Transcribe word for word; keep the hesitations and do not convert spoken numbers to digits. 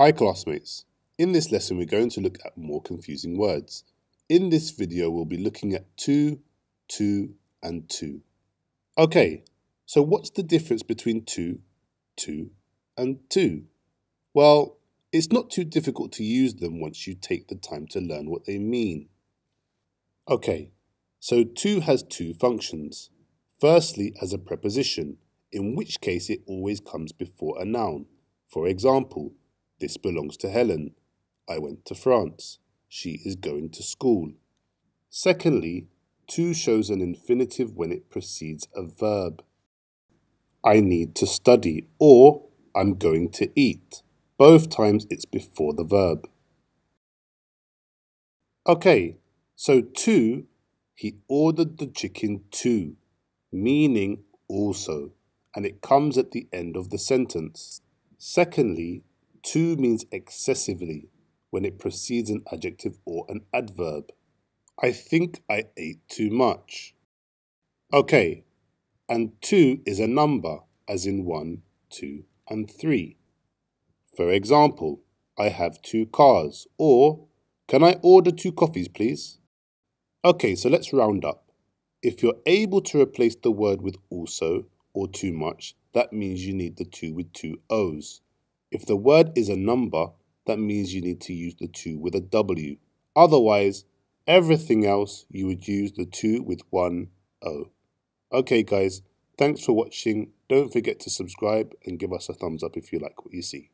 Hi classmates, in this lesson we're going to look at more confusing words. In this video we'll be looking at two, two and two. Okay, so what's the difference between two, two and two? Well, it's not too difficult to use them once you take the time to learn what they mean. Okay, so two has two functions. Firstly, as a preposition, in which case it always comes before a noun. For example, this belongs to Helen. I went to France. She is going to school. Secondly, to shows an infinitive when it precedes a verb. I need to study, or I'm going to eat. Both times it's before the verb. Okay, so to, he ordered the chicken to, meaning also, and it comes at the end of the sentence. Secondly, to means excessively when it precedes an adjective or an adverb. I think I ate too much. Okay, and two is a number, as in one, two, and three. For example, I have two cars, or can I order two coffees, please? Okay, so let's round up. If you're able to replace the word with also or too much, that means you need the two with two O's. If the word is a number, that means you need to use the two with a W. Otherwise, everything else, you would use the two with one O. Okay guys, thanks for watching. Don't forget to subscribe and give us a thumbs up if you like what you see.